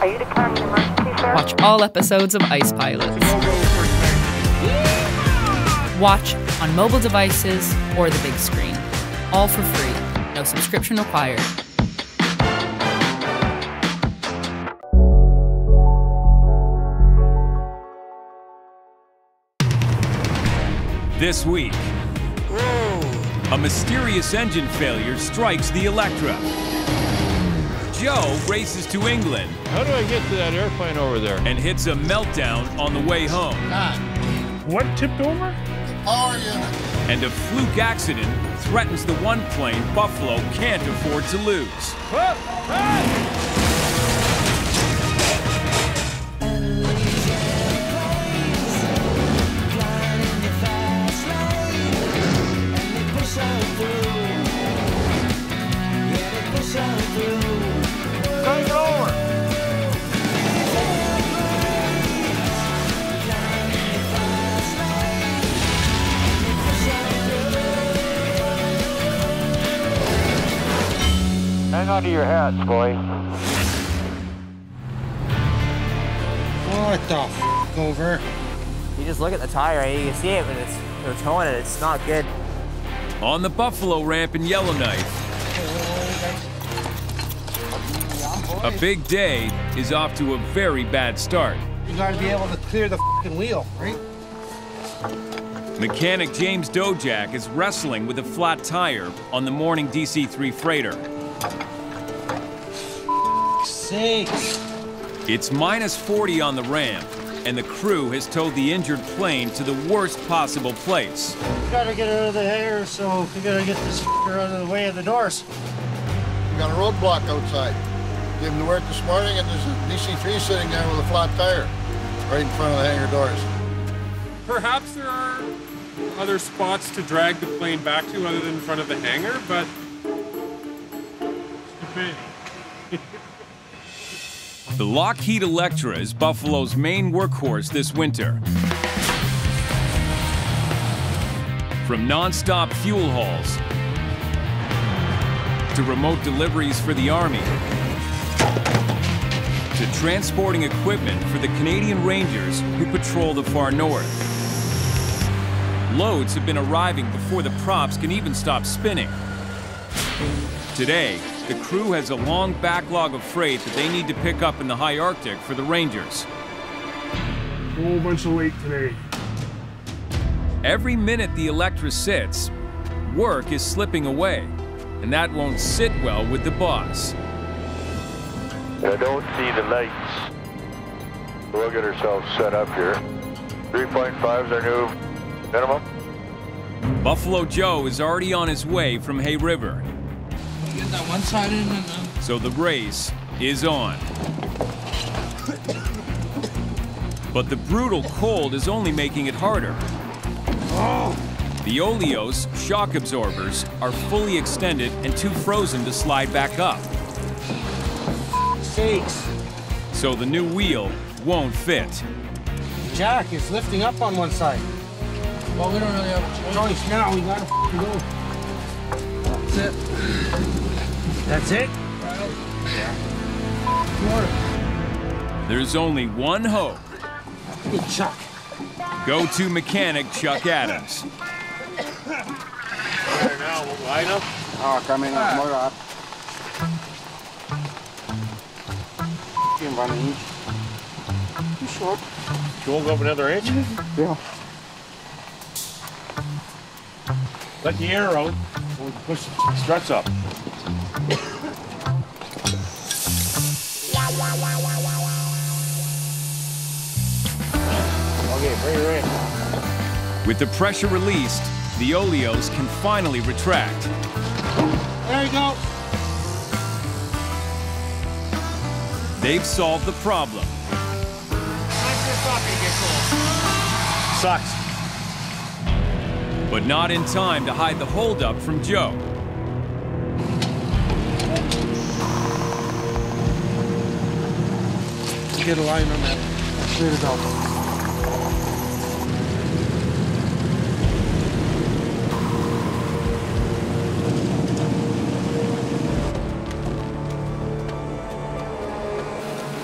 Are you declaring an emergency, sir? Watch all episodes of Ice Pilots. Watch on mobile devices or the big screen. All for free. No subscription required. This week, a mysterious engine failure strikes the Electra. Joe races to England. How do I get to that airplane over there? And hits a meltdown on the way home. God. What tipped over? The power unit. And a fluke accident threatens the one plane Buffalo can't afford to lose. Whoa. Hey. Out of your hats, boy. What the f over? You just look at the tire, you can see it, but they're towing it, it's not good. On the Buffalo ramp in Yellowknife, a big day is off to a very bad start. You gotta be able to clear the f***ing wheel, right? Mechanic James Dojak is wrestling with a flat tire on the morning DC-3 freighter. It's minus 40 on the ramp, and the crew has towed the injured plane to the worst possible place. We gotta get out of the hangar, so we gotta get this f***er out of the way of the doors. We got a roadblock outside. Gave him the word this morning, and there's a DC-3 sitting there with a flat tire right in front of the hangar doors. Perhaps there are other spots to drag the plane back to other than in front of the hangar, but... The Lockheed Electra is Buffalo's main workhorse this winter. From non-stop fuel hauls to remote deliveries for the Army to transporting equipment for the Canadian Rangers who patrol the far north. Loads have been arriving before the props can even stop spinning. Today, the crew has a long backlog of freight that they need to pick up in the High Arctic for the Rangers. Whole bunch of weight today. Every minute the Electra sits, work is slipping away, and that won't sit well with the boss. I don't see the lights. We'll get ourselves set up here. 3.5's our new minimum. Buffalo Joe is already on his way from Hay River. Get that one side in and then... So the race is on. But the brutal cold is only making it harder. Oh. The Olio's shock absorbers are fully extended and too frozen to slide back up. Sakes. So the new wheel won't fit. Jack is lifting up on one side. Well, we don't really have a choice now. We gotta go. That's it. That's it? Yeah. There's only one hope. Good Chuck. Go-to mechanic Chuck Adams. Right now, we'll line up. Oh, come in, more up. About an inch. Too short. You want to go up another inch? Yeah. Let the air out. We'll push the struts up. With the pressure released, the Olios can finally retract. There you go. They've solved the problem. Sucks. But not in time to hide the holdup from Joe. Get a line on that. Clear it out.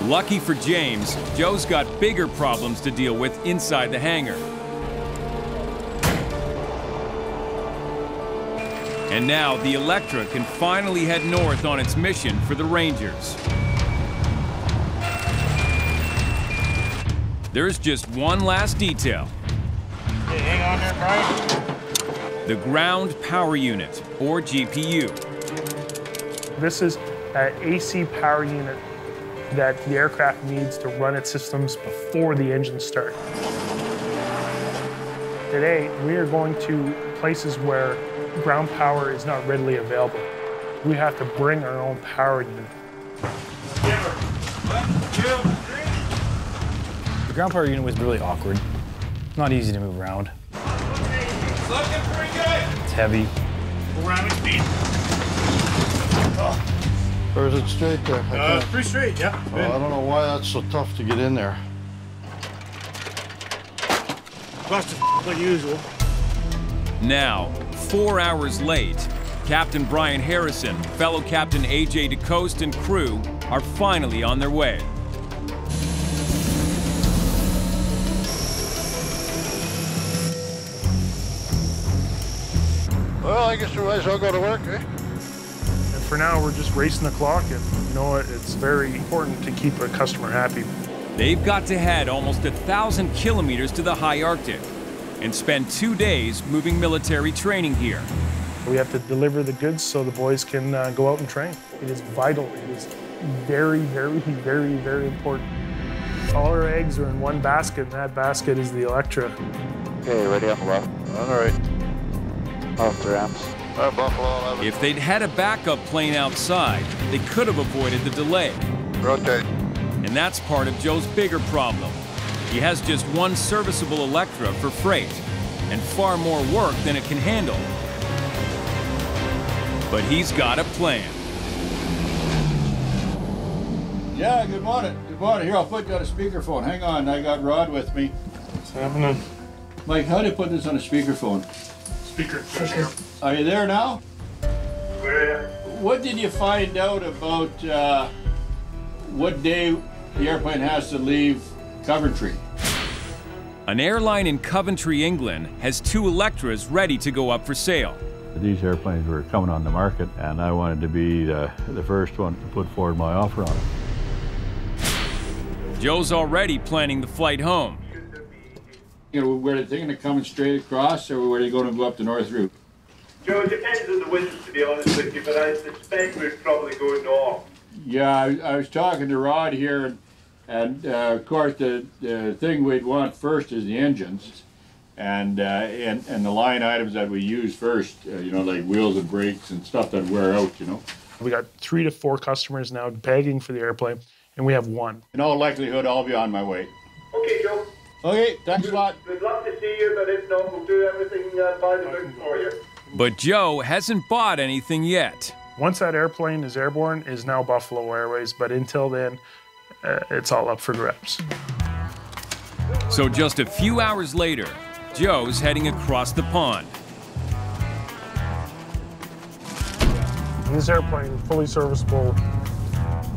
Lucky for James, Joe's got bigger problems to deal with inside the hangar. And now the Electra can finally head north on its mission for the Rangers. There's just one last detail. Hey, hang on there, Brian. The Ground Power Unit, or GPU. This is an AC power unit that the aircraft needs to run its systems before the engines start. Today, we are going to places where ground power is not readily available. We have to bring our own power unit. The ground power unit was really awkward. Not easy to move around. It's heavy. Or is it straight there? It's pretty straight, yeah. Oh, I don't know why that's so tough to get in there. Busted like usual. Now, 4 hours late, Captain Brian Harrison, fellow Captain AJ DeCoste and crew are finally on their way. Well, I guess we might as well go to work, eh? And for now, we're just racing the clock, and you know, it's very important to keep a customer happy. They've got to head almost 1,000 kilometers to the High Arctic and spend 2 days moving military training here. We have to deliver the goods so the boys can go out and train. It is vital. It is very, very, very, very important. All our eggs are in one basket, and that basket is the Electra. Okay, ready up, Buffalo. All right. Off the ramps. All right, Buffalo. If they'd had a backup plane outside, they could have avoided the delay. Rotate. And that's part of Joe's bigger problem. He has just one serviceable Electra for freight, and far more work than it can handle. But he's got a plan. Yeah, good morning. Good morning. Here, I'll put you on a speakerphone. Hang on, I got Rod with me. What's happening? Mike, how do you put this on a speakerphone? Speaker. Are you there now? Yeah. What did you find out about what day the airplane has to leave Coventry? An airline in Coventry, England, has 2 Electras ready to go up for sale. These airplanes were coming on the market, and I wanted to be the first one to put forward my offer on it. Joe's already planning the flight home. You know, were they thinking of coming straight across, or were they going to go up the north route? Joe, it depends on the winds, to be honest with you, but I suspect we'd probably go north. Yeah, I was talking to Rod here, and of course, the thing we'd want first is the engines, and the line items that we use first, you know, like wheels and brakes and stuff that wear out, you know. We got 3 to 4 customers now begging for the airplane, and we have one. In all likelihood, I'll be on my way. Okay, Joe. Okay, thanks a lot. We'd love to see you, but if not, we'll do everything by the book for you. But Joe hasn't bought anything yet. Once that airplane is airborne, is now Buffalo Airways, but until then, it's all up for grabs. So just a few hours later, Joe's heading across the pond. This airplane, fully serviceable.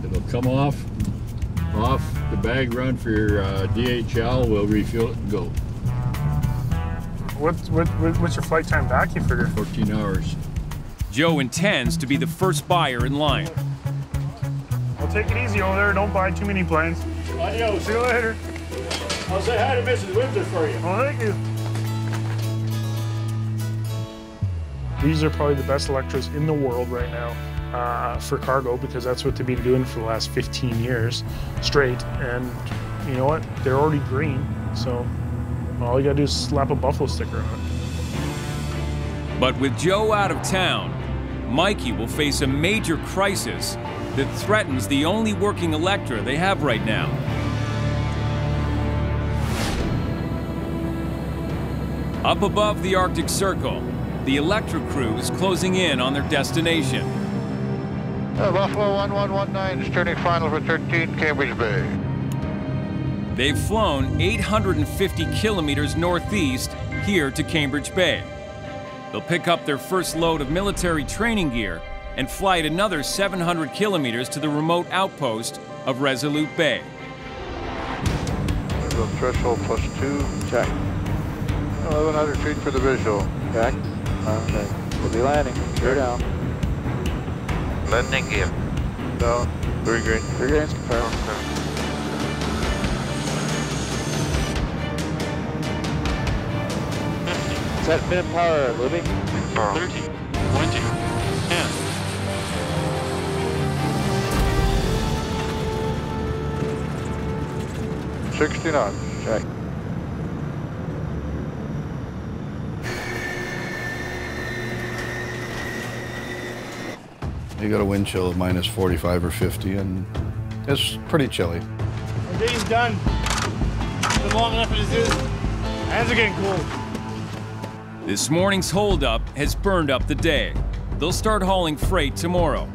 It'll come off the bag run for your DHL. We'll refuel it and go. What's your flight time back, you figure? 14 hours. Joe intends to be the first buyer in line. Take it easy over there. Don't buy too many planes. Adios. See you later. I'll say hi to Mrs. Winter for you. Well, thank you. These are probably the best Electras in the world right now for cargo, because that's what they've been doing for the last 15 years straight. And you know what? They're already green, so all you gotta do is slap a Buffalo sticker on it. But with Joe out of town, Mikey will face a major crisis that threatens the only working Electra they have right now. Up above the Arctic Circle, the Electra crew is closing in on their destination. Buffalo 1119 is turning final for 13, Cambridge Bay. They've flown 850 kilometers northeast here to Cambridge Bay. They'll pick up their first load of military training gear and fly it another 700 kilometers to the remote outpost of Resolute Bay. So threshold +2, check. 1,100 feet for the visual, check. Okay, we'll be landing, clear down. Landing gear. Down, 3 green. 3 greens confirmed. Okay. Set minute power, Luby. 30, 20, 10. Yeah. 60 knots. Check. You got a wind chill of -45 or 50, and it's pretty chilly. Our day's done. It's been long enough as it is. Hands are getting cold. This morning's holdup has burned up the day. They'll start hauling freight tomorrow.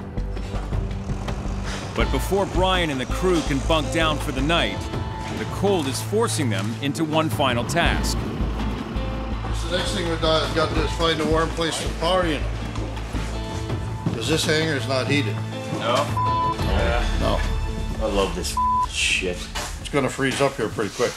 But before Brian and the crew can bunk down for the night, the cold is forcing them into one final task. So the next thing we've got to do is find a warm place to power unit. Because this hangar is not heated. No? Yeah. No. I love this shit. It's going to freeze up here pretty quick.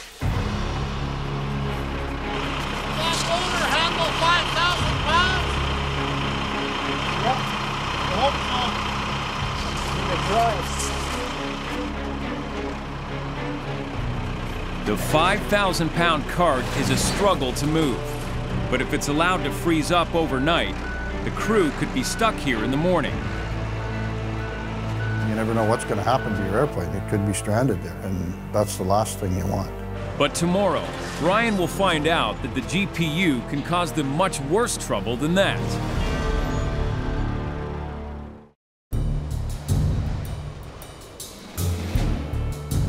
The 5,000-pound cart is a struggle to move, but if it's allowed to freeze up overnight, the crew could be stuck here in the morning. You never know what's going to happen to your airplane. It could be stranded there, and that's the last thing you want. But tomorrow, Brian will find out that the GPU can cause them much worse trouble than that.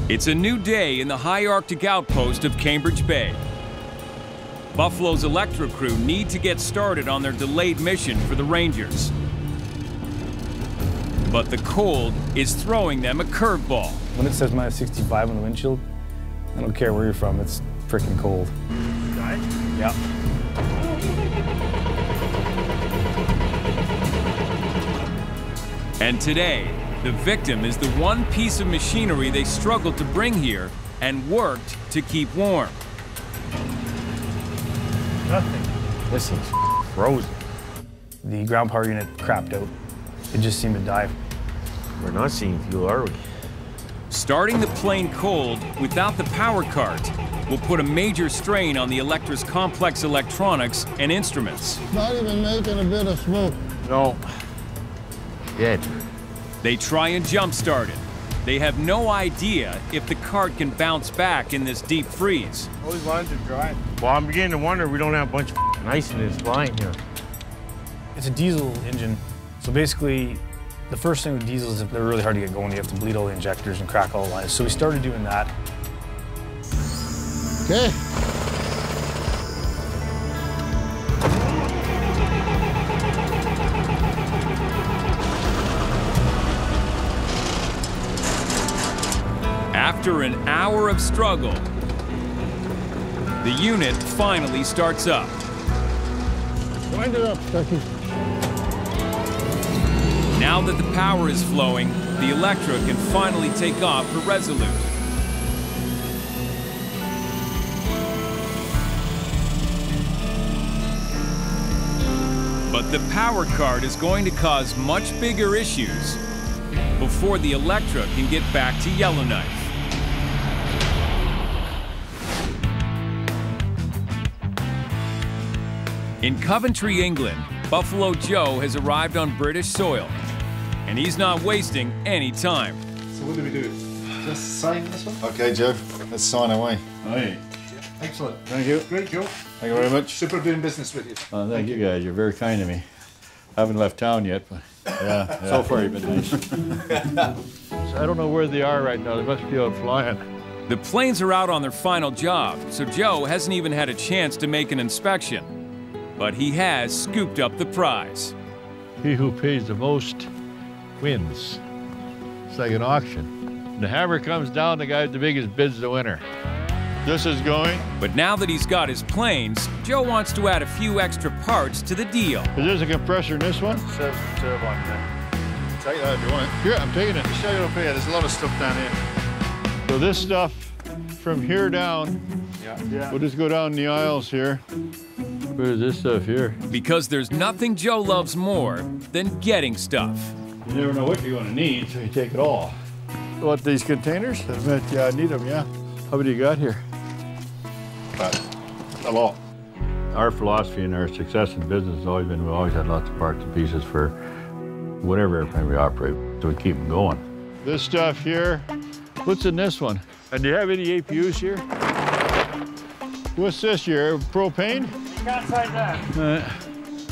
It's a new day in the high Arctic outpost of Cambridge Bay. Buffalo's Electra crew need to get started on their delayed mission for the Rangers. But the cold is throwing them a curveball. When it says -65 on the windshield, I don't care where you're from, it's freaking cold. Yeah. And today, the victim is the one piece of machinery they struggled to bring here and worked to keep warm. Nothing. This thing's frozen. The ground power unit crapped out. It just seemed to die. We're not seeing fuel, are we? Starting the plane cold without the power cart will put a major strain on the Electra's complex electronics and instruments. Not even making a bit of smoke. No. Dead. They try and jump-start it. They have no idea if the cart can bounce back in this deep freeze. All these lines are dry. Well, I'm beginning to wonder if we don't have a bunch of ice in this line here. It's a diesel engine. So basically, the first thing with diesels is if they're really hard to get going, you have to bleed all the injectors and crack all the lines. So we started doing that. Okay. After an hour of struggle, the unit finally starts up. Wind it up, Chucky. Now that the power is flowing, the Electra can finally take off for Resolute. But the power card is going to cause much bigger issues before the Electra can get back to Yellowknife. In Coventry, England, Buffalo Joe has arrived on British soil, and he's not wasting any time. So what do we do? Just sign this one? Okay, Joe, let's sign away. Aye. Excellent. Thank you. Great, Joe. Thank you very much. Super doing business with you. Oh, thank you, guys. You're very kind to me. I haven't left town yet, but yeah. So far you've been nice. So I don't know where they are right now. They must be out flying. The planes are out on their final job, so Joe hasn't even had a chance to make an inspection. But he has scooped up the prize. He who pays the most wins. It's like an auction. The hammer comes down, the guy with the biggest bid's the winner. This is going. But now that he's got his planes, Joe wants to add a few extra parts to the deal. Is there a compressor in this one? Turbine, yeah. Take that if you want it. Yeah, I'm taking it. Show you up here. There's a lot of stuff down here. So this stuff from here down, we'll just go down the aisles here. Where's this stuff here? Because there's nothing Joe loves more than getting stuff. You never know what you're going to need, so you take it all. What, these containers? I meant, yeah, I need them, yeah. How many you got here? About a lot. Our philosophy and our success in business has always been, we always had lots of parts and pieces for whatever airplane we operate, so we keep them going. This stuff here, what's in this one? And do you have any APUs here? What's this here, propane? You can't say that.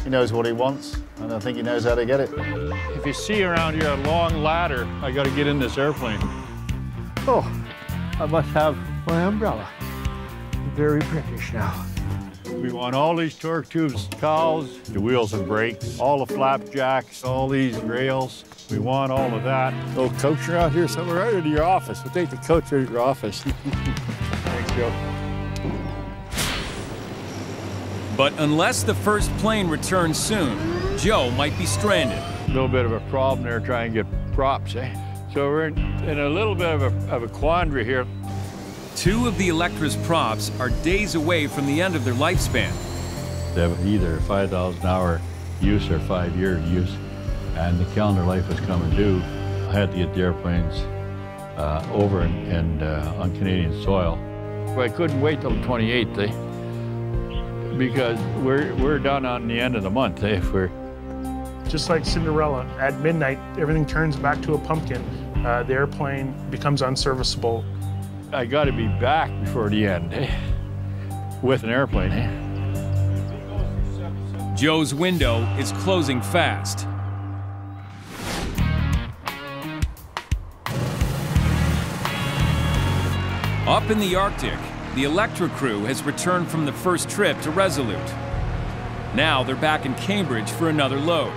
He knows what he wants, and I think he knows how to get it. If you see around here a long ladder, I gotta get in this airplane. Oh, I must have my umbrella. Very British now. We want all these torque tubes, cowls, the wheels and brakes, all the flapjacks, all these rails. We want all of that. Little coach out here somewhere, right into your office. We'll take the coach out of your office. Thanks, Joe. But unless the first plane returns soon, Joe might be stranded. A little bit of a problem there trying to get props, eh? So we're in a little bit of a quandary here. Two of the Electra's props are days away from the end of their lifespan. They have either 5,000 hour use or 5-year use, and the calendar life is coming due. I had to get the airplanes over and on Canadian soil. Well, I couldn't wait till the 28th, eh? Because we're done on the end of the month, eh? If we're just like Cinderella, at midnight everything turns back to a pumpkin. The airplane becomes unserviceable. I got to be back before the end, eh? With an airplane, eh? Joe's window is closing fast. Up in the Arctic, the Electra crew has returned from the first trip to Resolute. Now they're back in Cambridge for another load.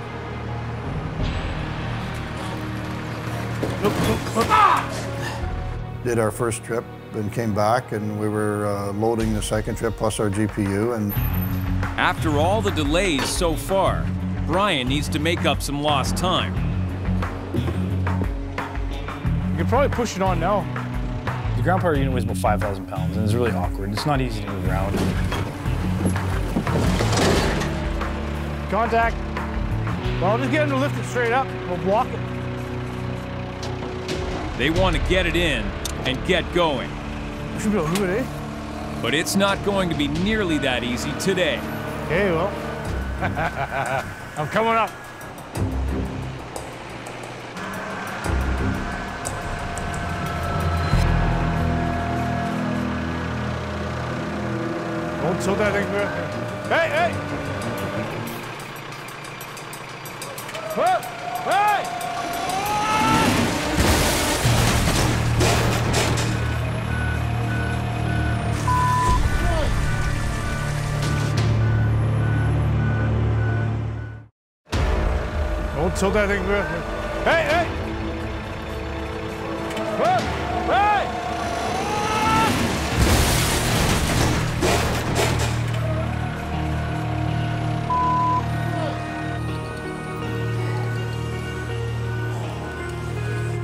Ah! Did our first trip and came back, and we were loading the second trip plus our GPU. And after all the delays so far, Brian needs to make up some lost time. You can probably push it on now. The ground power unit weighs about 5,000 pounds, and it's really awkward. It's not easy to move around. Contact. Well, I'll just get him to lift it straight up. We'll block it. They want to get it in and get going. We should be able to do it, eh? But it's not going to be nearly that easy today. Okay, well, I'm coming up. Don't tilt that thing. Hey, hey! Whoa! Hey! Tilt that thing. Hey, hey! Whoa! Hey!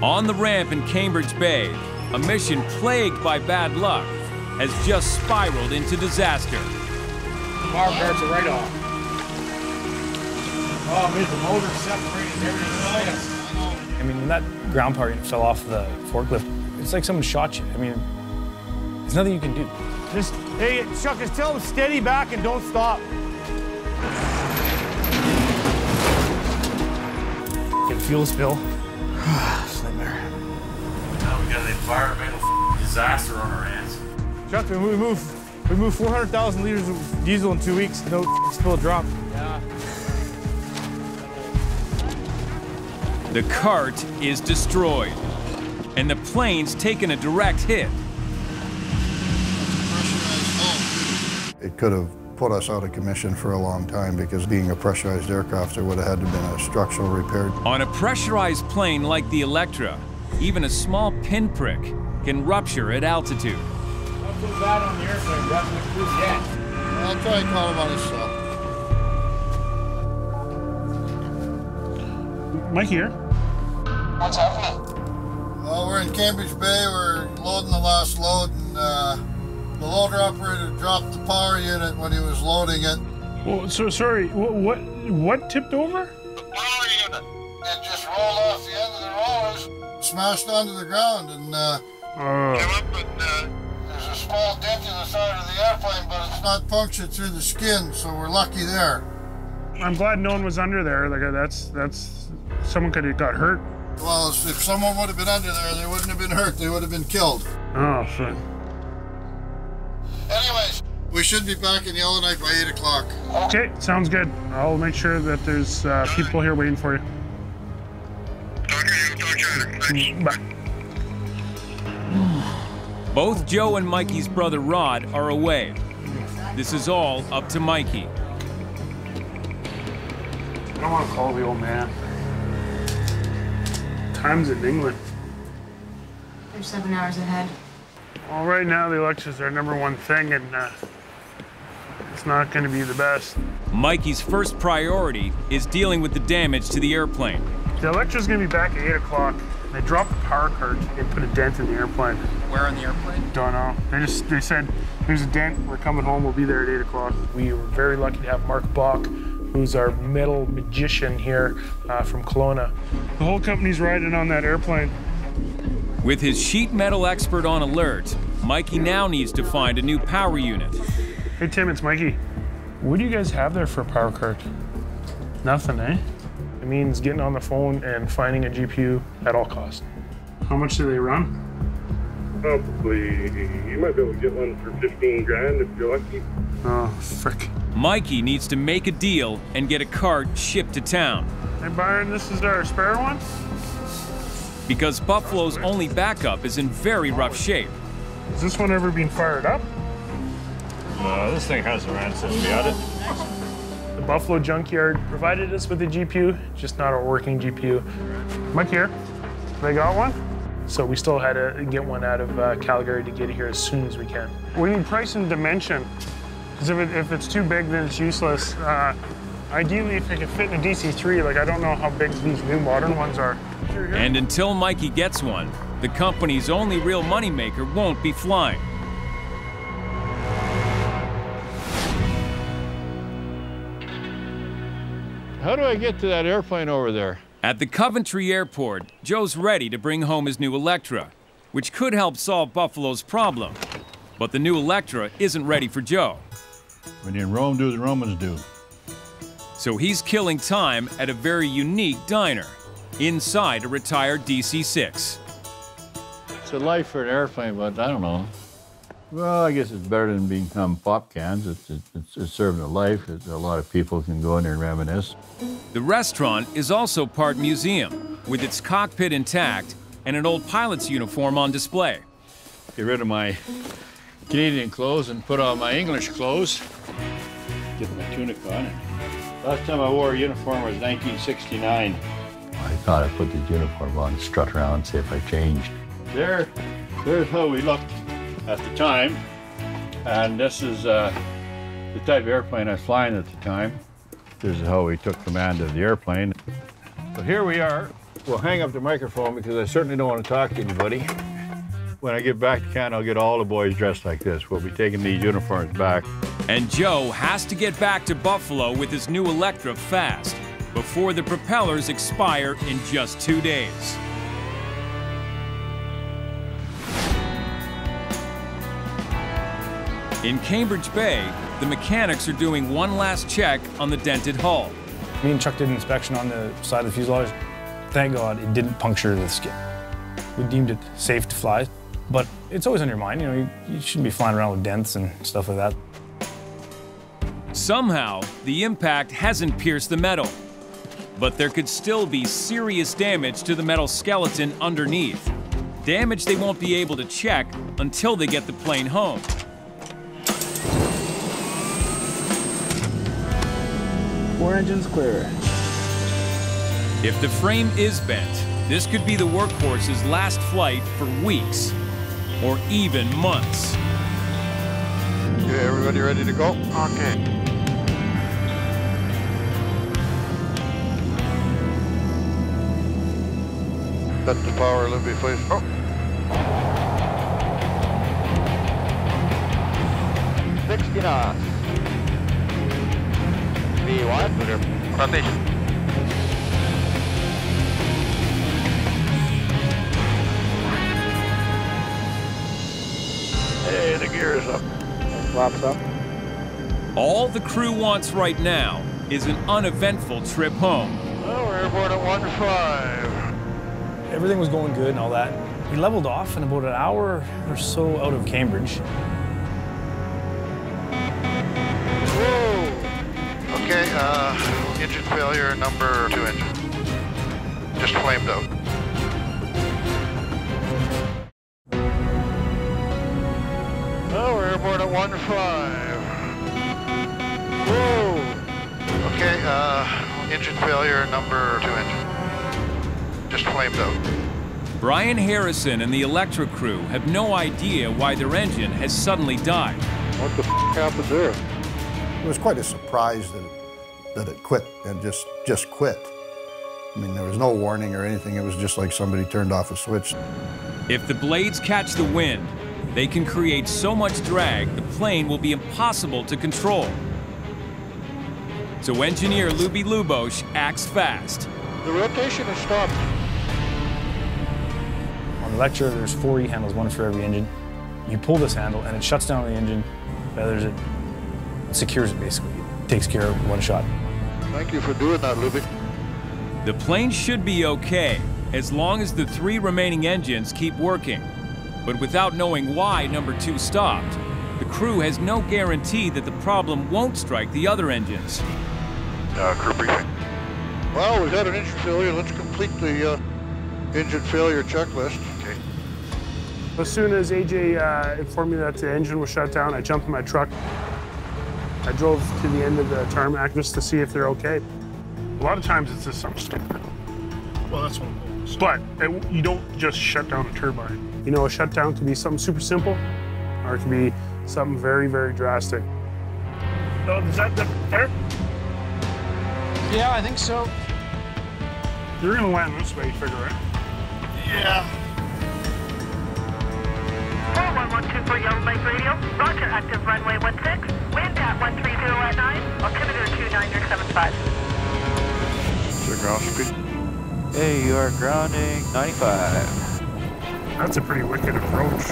On the ramp in Cambridge Bay, a mission plagued by bad luck has just spiraled into disaster. Power parts are right off. Oh, the motor separated everything. I mean, when that ground power unit fell off the forklift, it's like someone shot you. I mean, there's nothing you can do. Just, hey, Chuck, just tell them steady back and don't stop. Get fuel spill. It's a nightmare. Now we got an environmental disaster on our hands. Chuck, we move 400,000 liters of diesel in 2 weeks. No spill drop. Yeah. The cart is destroyed, and the plane's taken a direct hit. It could have put us out of commission for a long time, because being a pressurized aircraft, there would have had to have been a structural repair. On a pressurized plane like the Electra, even a small pinprick can rupture at altitude. Don't feel bad on the airplane, Brad. Yeah. I'll try and call him on his cell. Mike here. What's happening? Well, we're in Cambridge Bay. We're loading the last load, and the loader operator dropped the power unit when he was loading it. Well, so sorry. What tipped over? The power unit. It just rolled off the end of the rollers, smashed onto the ground, and came up and. There's a small dent in the side of the airplane, but it's not punctured through the skin, so we're lucky there. I'm glad no one was under there. Like that's someone could have got hurt. Well, if someone would have been under there, they wouldn't have been hurt. They would have been killed. Oh, shit. Anyways, we should be back in Yellowknife by 8 o'clock. Okay, sounds good. I'll make sure that there's people here waiting for you. Talk to you. Bye. Both Joe and Mikey's brother Rod are away. This is all up to Mikey. I don't want to call the old man. Time's in England. They're 7 hours ahead. Well, right now the Electra's their #1 thing, and it's not going to be the best. Mikey's first priority is dealing with the damage to the airplane. The Electra's going to be back at 8 o'clock. They dropped the power card and put a dent in the airplane. Where in the airplane? Don't know. They said there's a dent. We're coming home. We'll be there at 8 o'clock. We were very lucky to have Mark Bach, who's our metal magician here from Kelowna. The whole company's riding on that airplane. With his sheet metal expert on alert, Mikey now needs to find a new power unit. Hey Tim, it's Mikey. What do you guys have there for a power card? Nothing, eh? It means getting on the phone and finding a GPU at all costs. How much do they run? Probably, you might be able to get one for 15 grand if you're lucky. Oh, frick. Mikey needs to make a deal and get a card shipped to town. Hey Byron, this is our spare one? Because Buffalo's only backup is in very rough shape. Has this one ever been fired up? No, this thing hasn't ran since we had it. Buffalo Junkyard provided us with a GPU, just not a working GPU. Mike here, they got one? So we still had to get one out of Calgary to get it here as soon as we can. We need price and dimension, because if it's too big, then it's useless. Ideally, if it could fit in a DC-3, like I don't know how big these new modern ones are. And until Mikey gets one, the company's only real moneymaker won't be flying. How do I get to that airplane over there? At the Coventry airport, Joe's ready to bring home his new Electra, which could help solve Buffalo's problem. But the new Electra isn't ready for Joe. When you're in Rome, do what the Romans do. So he's killing time at a very unique diner, inside a retired DC-6. It's a life for an airplane, but I don't know. Well, I guess it's better than being pop cans. It's serving a life. A lot of people can go in there and reminisce. The restaurant is also part museum, with its cockpit intact and an old pilot's uniform on display. Get rid of my Canadian clothes and put on my English clothes. Get my tunic on. Last time I wore a uniform was 1969. I thought I'd put the uniform on and strut around and see if I changed. There's how we looked at the time, and this is the type of airplane I was flying at the time. This is how we took command of the airplane. So here we are. We'll hang up the microphone because I certainly don't want to talk to anybody. When I get back to Canada, I'll get all the boys dressed like this. We'll be taking these uniforms back. And Joe has to get back to Buffalo with his new Electra fast before the propellers expire in just 2 days. In Cambridge Bay, the mechanics are doing one last check on the dented hull. Me and Chuck did an inspection on the side of the fuselage. Thank God it didn't puncture the skin. We deemed it safe to fly, but it's always on your mind. You know, you shouldn't be flying around with dents and stuff like that. Somehow, the impact hasn't pierced the metal, but there could still be serious damage to the metal skeleton underneath. Damage they won't be able to check until they get the plane home. Four engines clear. If the frame is bent, this could be the workhorse's last flight for weeks, or even months. Okay, everybody ready to go? Okay. Cut the power, Luby, please. Oh. Knots. V1. Rotation. Hey, the gear is up. It flops up. All the crew wants right now is an uneventful trip home. Well, we're airborne at 1-5. Everything was going good and all that. We leveled off in about an hour or so out of Cambridge. Okay, engine failure, number 2 engine. Just flamed out. Well, we're airborne at 1-5. Whoa! Okay, engine failure, number 2 engine. Just flamed out. Brian Harrison and the Electra crew have no idea why their engine has suddenly died. What the f*** happened there? It was quite a surprise that it quit and just quit. I mean, there was no warning or anything. It was just like somebody turned off a switch. If the blades catch the wind, they can create so much drag, the plane will be impossible to control. So engineer Luby Lubosch acts fast. The rotation is stopped. On the Electra, there's 4 E-handles, one for every engine. You pull this handle and it shuts down the engine, feathers it, secures it basically. It takes care of one shot. Thank you for doing that, Luby. The plane should be okay as long as the 3 remaining engines keep working. But without knowing why number 2 stopped, the crew has no guarantee that the problem won't strike the other engines. Crew briefing. Well, we've had an engine failure. Let's complete the engine failure checklist. Okay. As soon as AJ informed me that the engine was shut down, I jumped in my truck. I drove to the end of the tarmac just to see if they're okay. A lot of times it's just something stupid. Well, that's one of those. But you don't just shut down a turbine. You know, a shutdown can be something super simple, or it can be something very, very drastic. Oh, is that the fire? Yeah, I think so. You're gonna land this way, you figure it. Yeah. 4112 for Yellowknife radio. Roger, active runway 16. Wind at 130 at 9. Altimeter 29075. Sir, ground speed. Hey, you are grounding 95. That's a pretty wicked approach.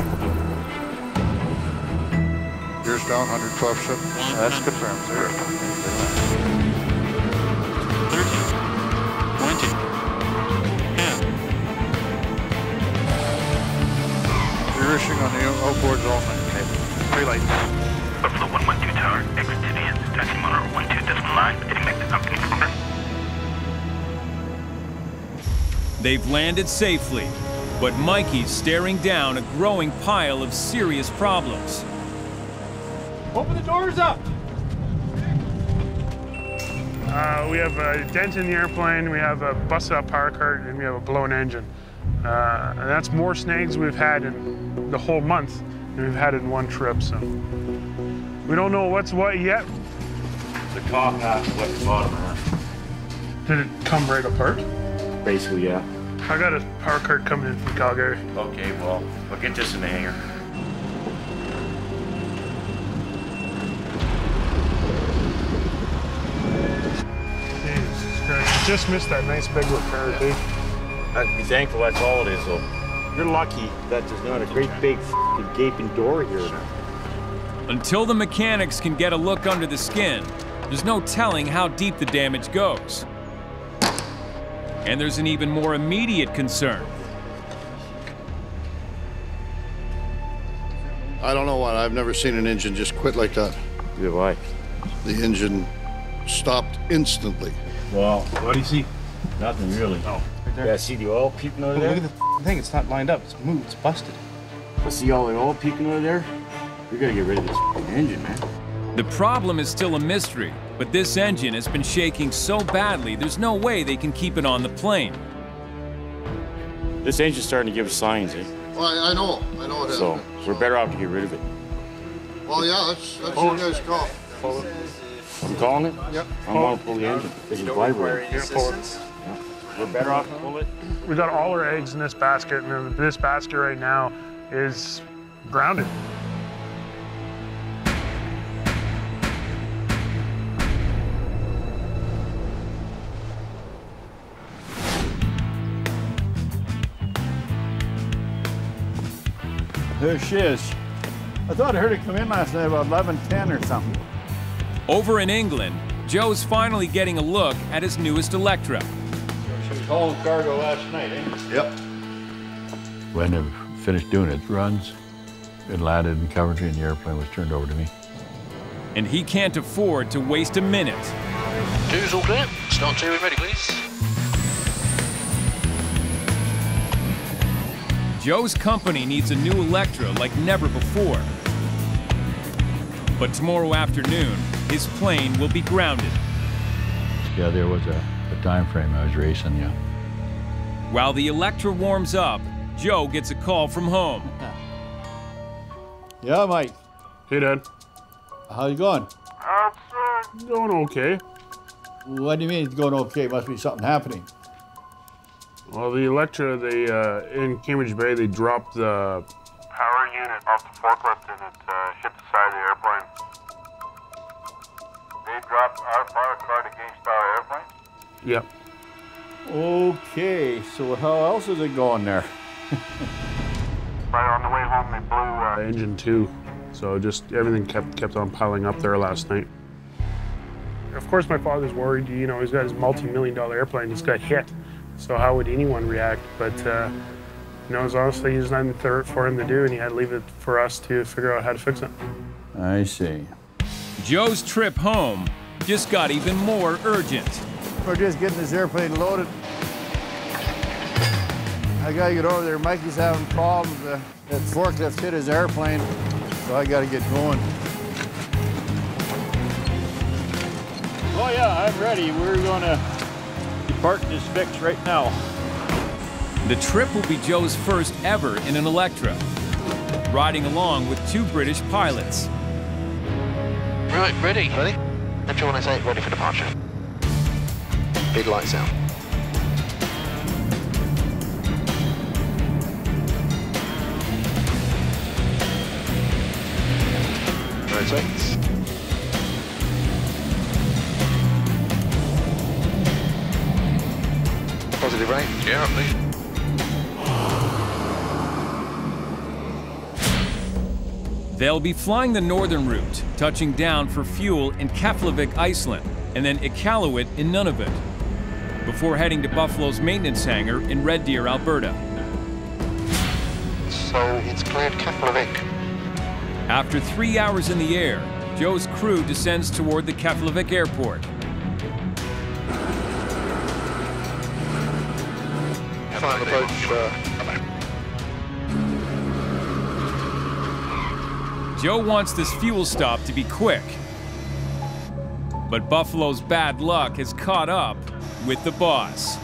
Gears down 112.7. That's confirmed. There. 30. 20. Reversing on the outboards only. Three lights. Buffalo 112 tower, exit to the end. Taxi motor 12.9, heading back to company quarter. They've landed safely, but Mikey's staring down a growing pile of serious problems. Open the doors up! We have a dent in the airplane, we have a busted out power cart, and we have a blown engine. And that's more snags we've had in the whole month than we've had in one trip, so. We don't know what's what yet. The top half, the bottom half. Did it come right apart? Basically, yeah. I got a power cart coming in from Calgary. Okay, well, I'll get this in the hangar. Jesus Christ, just missed that nice big repair, yeah. Dude. I'd be thankful that's all it is, though. You're lucky that there's not a great big f***ing gaping door here. Until the mechanics can get a look under the skin, there's no telling how deep the damage goes. And there's an even more immediate concern. I don't know why. I've never seen an engine just quit like that. Neither have I. The engine stopped instantly. Well, what do you see? Nothing really. No. There. Yeah, see the oil peeking over there? Look at the thing, it's not lined up, it's moved, it's busted. But see all the oil peeking over there? We gotta get rid of this engine, man. The problem is still a mystery, but this engine has been shaking so badly, there's no way they can keep it on the plane. This engine's starting to give us signs, eh? Well, I know it is. So, we're better off to get rid of it. Well, yeah, that's your guys' call. Forward. I'm calling it? Yep. I'm gonna pull the engine. It doesn't vibrate. Forward. We're better off to pull it. We got all our eggs in this basket, and this basket right now is grounded. There she is. I thought I heard it come in last night about 11:10 or something. Over in England, Joe's finally getting a look at his newest Electra. She was hauling cargo last night, eh? Yep. When they finished doing its runs, it landed in Coventry and the airplane was turned over to me. And he can't afford to waste a minute. Two's all clear. Start two and ready, please. Joe's company needs a new Electra like never before. But tomorrow afternoon, his plane will be grounded. Yeah, there was a time frame I was racing, yeah. While the Electra warms up, Joe gets a call from home. Yeah, Mike. Hey, Dad. How you going? Going okay. What do you mean it's going okay? Must be something happening. Well, the Electra, they, in Cambridge Bay, they dropped the power unit off the forklift and it hit the side of the airplane. They dropped our power card against our airplane? Yep. Okay, so how else is it going there? Right on the way home, they blew engine 2. So just everything kept on piling up there last night. Of course, my father's worried. You know, he's got his multi-million-dollar airplane. He's got hit. So how would anyone react? But, you know, it was honestly, there's nothing for him to do, and he had to leave it for us to figure out how to fix it. I see. Joe's trip home just got even more urgent. We're just getting this airplane loaded. I got to get over there. Mikey's having problems. That forklift hit his airplane, so I got to get going. Oh, yeah, I'm ready. We're going to depart and is fixed right now. The trip will be Joe's first ever in an Electra, riding along with two British pilots. Right, ready. Ready? After when I say ready for departure. Big lights out. Rotates. Positive right? Yeah, please. They'll be flying the northern route, touching down for fuel in Keflavik, Iceland, and then Iqaluit in Nunavut, before heading to Buffalo's maintenance hangar in Red Deer, Alberta. So it's cleared Keflavik. After 3 hours in the air, Joe's crew descends toward the Keflavik airport. Joe wants this fuel stop to be quick, but Buffalo's bad luck has caught up with the boss.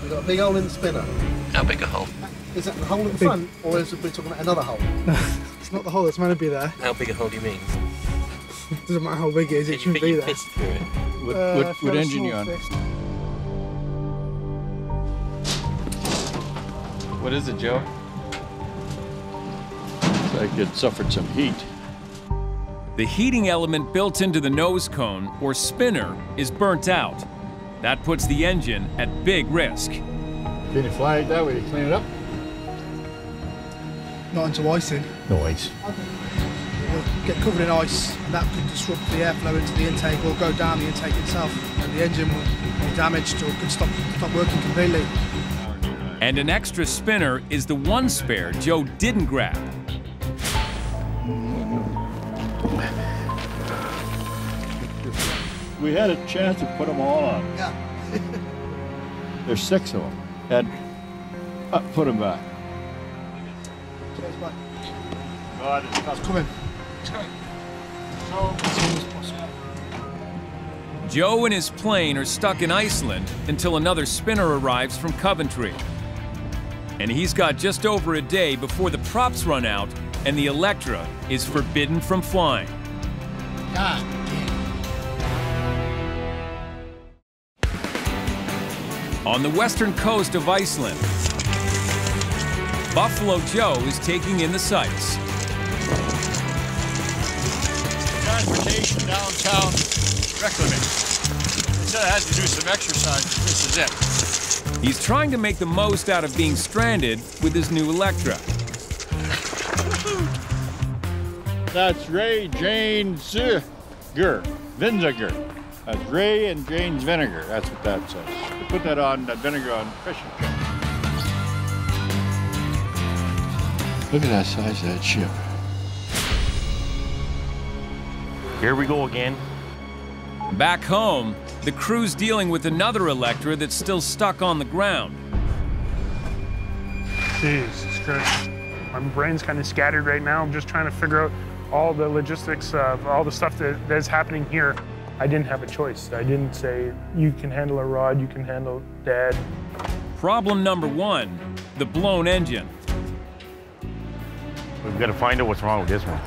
We've got a big hole in the spinner. How big a hole? Is that the hole in the front, or is we talking about another hole? It's not the hole that's meant to be there. How big a hole do you mean? It doesn't matter how big it is, it shouldn't be there. Fist through it? What engine you on? Fist. What is it, Joe? It's like it suffered some heat. The heating element built into the nose cone, or spinner, is burnt out. That puts the engine at big risk. Can you fly it that way to clean it up? Not until icing. No ice. It'll get covered in ice, and that could disrupt the airflow into the intake or go down the intake itself, and the engine will be damaged or could stop working completely. And an extra spinner is the one spare Joe didn't grab. We had a chance to put them all on. Yeah. There's 6 of them. And put them back. Cheers, bud. God, it's coming. It's coming. So, as soon as possible. Joe and his plane are stuck in Iceland until another spinner arrives from Coventry. And he's got just over a day before the props run out and the Electra is forbidden from flying. God. On the western coast of Iceland, Buffalo Joe is taking in the sights. Transportation downtown reclaiming. He said I had to do some exercise, but this is it. He's trying to make the most out of being stranded with his new Electra. That's Ray Jane Vinegar. That's Ray and Jane's vinegar. That's what that says. You put that on, that vinegar on fishing. Look at that size of that ship. Here we go again. Back home, the crew's dealing with another Electra that's still stuck on the ground. Jesus Christ. My brain's kind of scattered right now. I'm just trying to figure out all the logistics of all the stuff that's happening here. I didn't have a choice. I didn't say, you can handle a Rod, you can handle Dad. Problem number one, the blown engine. We've got to find out what's wrong with this one,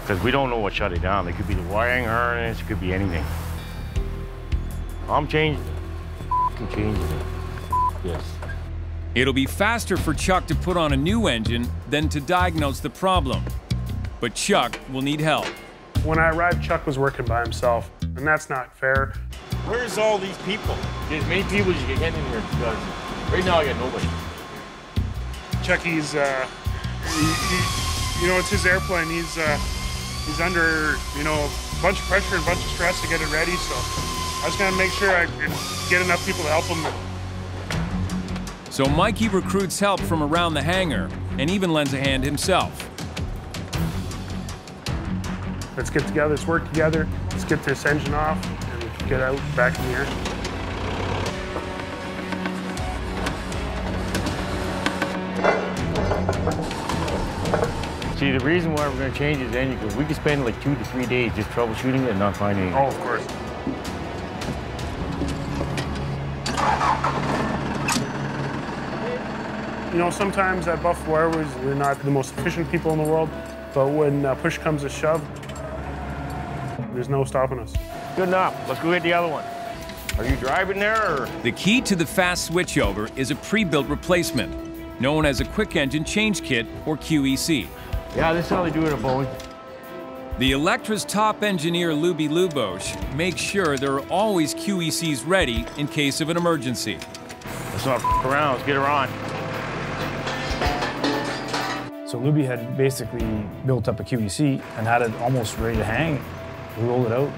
because we don't know what shut it down. It could be the wiring harness, it could be anything. I'm changing it. Yes. It'll be faster for Chuck to put on a new engine than to diagnose the problem. But Chuck will need help. When I arrived, Chuck was working by himself, and that's not fair. Where's all these people? Get as many people as you can get in here, because right now I got nobody. Chucky's, you know, it's his airplane. He's under, you know, a bunch of pressure and a bunch of stress to get it ready, so I was gonna make sure I get enough people to help him. So Mikey recruits help from around the hangar and even lends a hand himself. Let's get together, let's work together, let's get this engine off and get out back in the air. See, the reason why we're going to change is engine, because we could spend like 2 to 3 days just troubleshooting it and not finding it. Oh, of course. You know, sometimes at Buffalo Airways, we're not the most efficient people in the world, but when push comes to shove, there's no stopping us. Good enough. Let's go get the other one. Are you driving there, or? The key to the fast switchover is a pre-built replacement, known as a quick engine change kit, or QEC. Yeah, this is how they do it at Boeing. The Electra's top engineer, Luby Lubosch, makes sure there are always QECs ready in case of an emergency. Let's not around. Let's get her on. So Luby had basically built up a QEC and had it almost ready to hang. We rolled it out,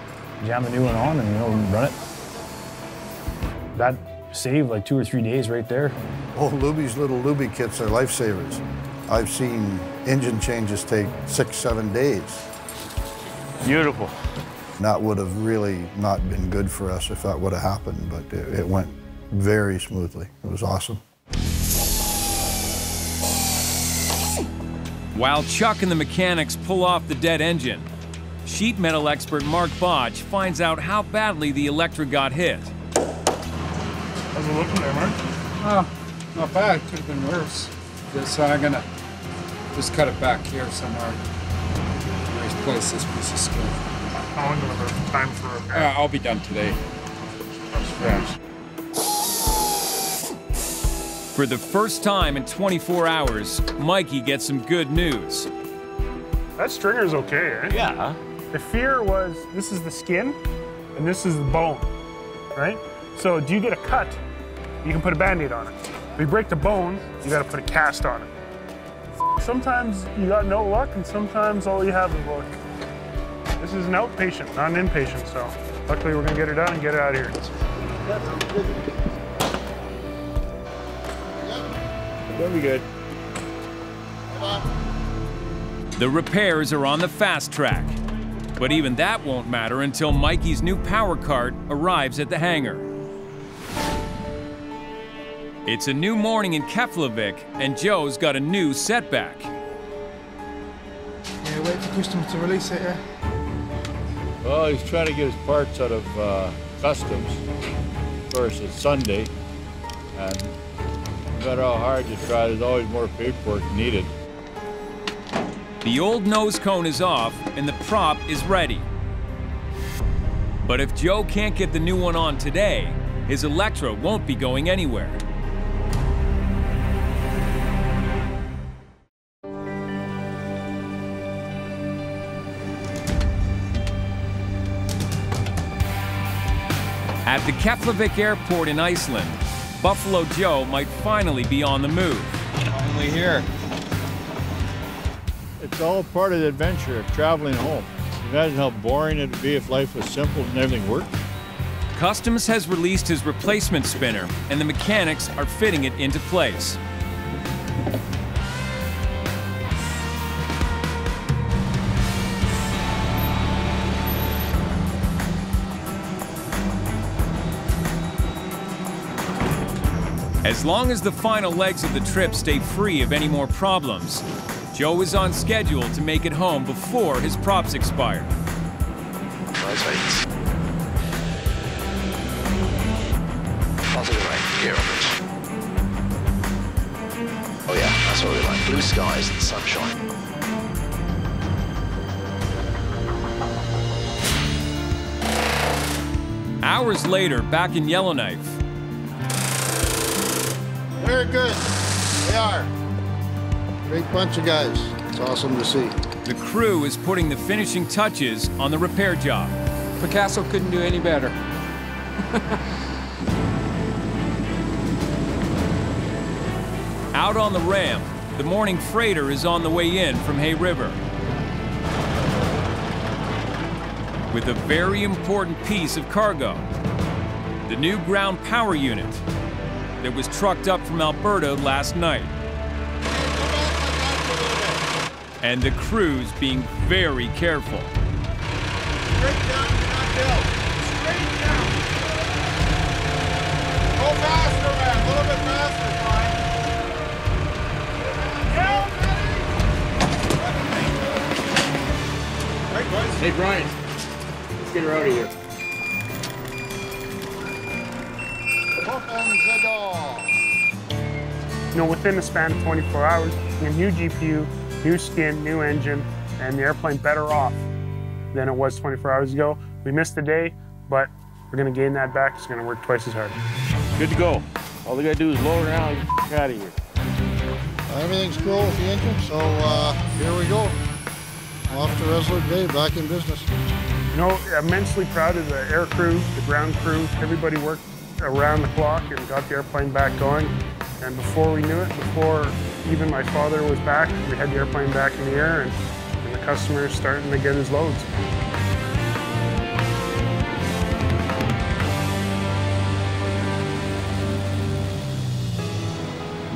jammed the new one on, and, you know, run it. That saved like 2 or 3 days right there. Oh, Luby's little Luby kits are lifesavers. I've seen engine changes take 6, 7 days. Beautiful. That would have really not been good for us if that would have happened, but it went very smoothly. It was awesome. While Chuck and the mechanics pull off the dead engine, sheet metal expert Mark Bach finds out how badly the Electra got hit. How's it looking there, Mark? Oh, not bad. Could have been worse. So I'm gonna just cut it back here somewhere. Replace this piece of steel. How long do we have time for a repair? I'll be done today. Yeah. For the first time in 24 hours, Mikey gets some good news. That stringer's okay, eh? Yeah. The fear was, this is the skin, and this is the bone, right? So do you get a cut, you can put a Band-Aid on it. If you break the bone, you gotta put a cast on it. Sometimes you got no luck, and sometimes all you have is luck. This is an outpatient, not an inpatient, so luckily we're gonna get her done and get her out of here. That'll be good. The repairs are on the fast track, but even that won't matter until Mikey's new power cart arrives at the hangar. It's a new morning in Keflavik, and Joe's got a new setback. Yeah, wait for custom to release it, yeah? Well, he's trying to get his parts out of customs. First, it's Sunday, and no matter how hard you try, there's always more paperwork needed. The old nose cone is off and the prop is ready. But if Joe can't get the new one on today, his Electra won't be going anywhere. At the Keflavik airport in Iceland, Buffalo Joe might finally be on the move. Finally here. It's all part of the adventure of traveling home. Imagine how boring it would be if life was simple and everything worked. Customs has released his replacement spinner, and the mechanics are fitting it into place. As long as the final legs of the trip stay free of any more problems, Joe is on schedule to make it home before his props expire. Positive right here, oh yeah, that's what we like. Blue skies and sunshine. Hours later, back in Yellowknife. Very good. They are. Great bunch of guys. It's awesome to see. The crew is putting the finishing touches on the repair job. Picasso couldn't do any better. Out on the ramp, the morning freighter is on the way in from Hay River with a very important piece of cargo, the new ground power unit that was trucked up from Alberta last night. And the crew's being very careful. Straight down, not down. Straight down. Go faster, man. A little bit faster, Brian. Down, ready. All right, boys. Hey, Brian. Let's get her out of here. Opens the door. You know, within the span of 24 hours, a new GPU, new skin, new engine, and the airplane better off than it was 24 hours ago. We missed the day, but we're gonna gain that back. It's gonna work twice as hard. Good to go. All they gotta do is lower it down and get out of here. Everything's cool with the engine, so here we go. Off to Resolute Bay, back in business. You know, immensely proud of the air crew, the ground crew. Everybody worked around the clock and got the airplane back going. And before we knew it, before even my father was back, we had the airplane back in the air and the customer's starting to get his loads.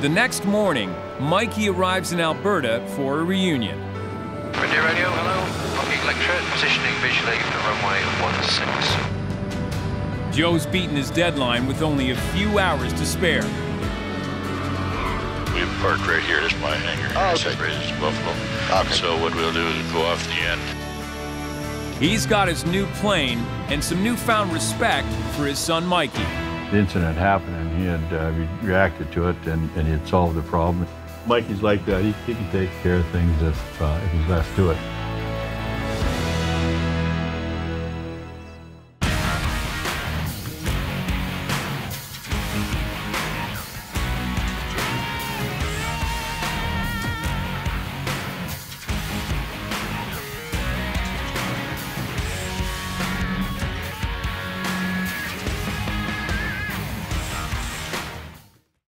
The next morning, Mikey arrives in Alberta for a reunion. Red Deer Radio, hello. Lockheed Electra, positioning visually for runway 16. Joe's beaten his deadline with only a few hours to spare. We parked right here. This is my hangar. Oh, okay. Separated Buffalo. Okay. So what we'll do is go off the end. He's got his new plane and some newfound respect for his son Mikey. The incident happened and he had reacted to it and he had solved the problem. Mikey's like that. He can take care of things if he's left to it.